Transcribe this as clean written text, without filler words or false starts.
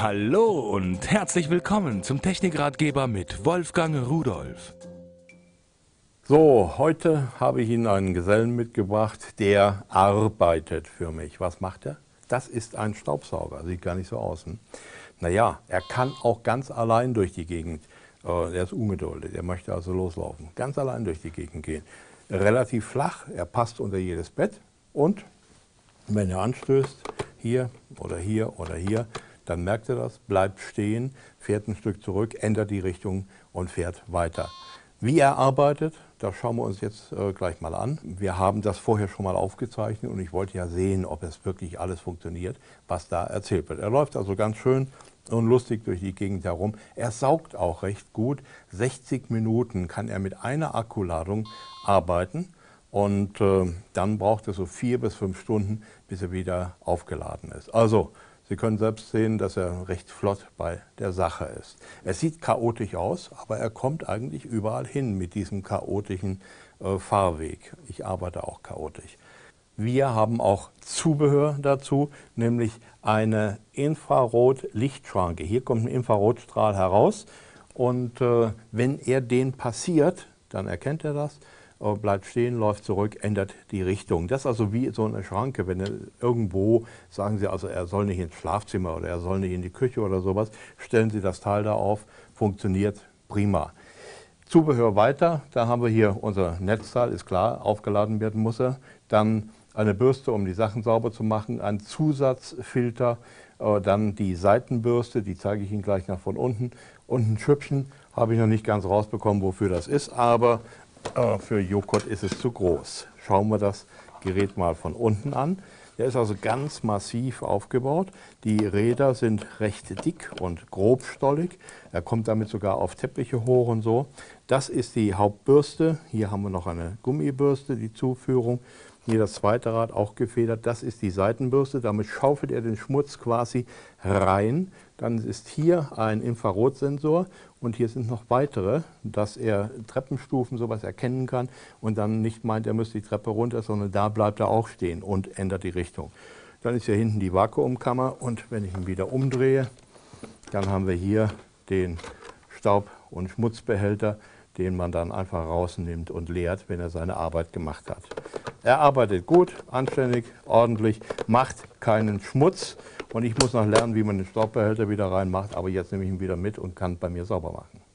Hallo und herzlich willkommen zum Technikratgeber mit Wolfgang Rudolf. So, heute habe ich Ihnen einen Gesellen mitgebracht, der arbeitet für mich. Was macht er? Das ist ein Staubsauger, sieht gar nicht so aus. Naja, er kann auch ganz allein durch die Gegend, er ist ungeduldig, er möchte also loslaufen, ganz allein durch die Gegend gehen. Relativ flach, er passt unter jedes Bett und wenn er anstößt, hier oder hier oder hier, dann merkt er das, bleibt stehen, fährt ein Stück zurück, ändert die Richtung und fährt weiter. Wie er arbeitet, das schauen wir uns jetzt gleich mal an. Wir haben das vorher schon mal aufgezeichnet und ich wollte ja sehen, ob es wirklich alles funktioniert, was da erzählt wird. Er läuft also ganz schön und lustig durch die Gegend herum. Er saugt auch recht gut. 60 Minuten kann er mit einer Akkuladung arbeiten. Und dann braucht er so 4 bis 5 Stunden, bis er wieder aufgeladen ist. Also, Sie können selbst sehen, dass er recht flott bei der Sache ist. Es sieht chaotisch aus, aber er kommt eigentlich überall hin mit diesem chaotischen Fahrweg. Ich arbeite auch chaotisch. Wir haben auch Zubehör dazu, nämlich eine Infrarot-Lichtschranke. Hier kommt ein Infrarotstrahl heraus und wenn er den passiert, dann erkennt er das. Bleibt stehen, läuft zurück, ändert die Richtung. Das ist also wie so eine Schranke, wenn er irgendwo, sagen Sie also, er soll nicht ins Schlafzimmer oder er soll nicht in die Küche oder sowas, stellen Sie das Teil da auf, funktioniert prima. Zubehör weiter, da haben wir hier unser Netzteil, ist klar, aufgeladen werden muss er. Dann eine Bürste, um die Sachen sauber zu machen, ein Zusatzfilter, dann die Seitenbürste, die zeige ich Ihnen gleich nach von unten. Und ein Schüppchen, habe ich noch nicht ganz rausbekommen, wofür das ist, aber für Joghurt ist es zu groß. Schauen wir das Gerät mal von unten an. Der ist also ganz massiv aufgebaut. Die Räder sind recht dick und grobstollig. Er kommt damit sogar auf Teppiche hoch und so. Das ist die Hauptbürste. Hier haben wir noch eine Gummibürste, die Zuführung. Hier das zweite Rad, auch gefedert. Das ist die Seitenbürste. Damit schaufelt er den Schmutz quasi rein. Dann ist hier ein Infrarotsensor und hier sind noch weitere, dass er Treppenstufen sowas erkennen kann und dann nicht meint, er müsste die Treppe runter, sondern da bleibt er auch stehen und ändert die Richtung. Dann ist hier hinten die Vakuumkammer und wenn ich ihn wieder umdrehe, dann haben wir hier den Staub- und Schmutzbehälter, den man dann einfach rausnimmt und leert, wenn er seine Arbeit gemacht hat. Er arbeitet gut, anständig, ordentlich, macht keinen Schmutz. Und ich muss noch lernen, wie man den Staubbehälter wieder reinmacht, aber jetzt nehme ich ihn wieder mit und kann bei mir sauber machen.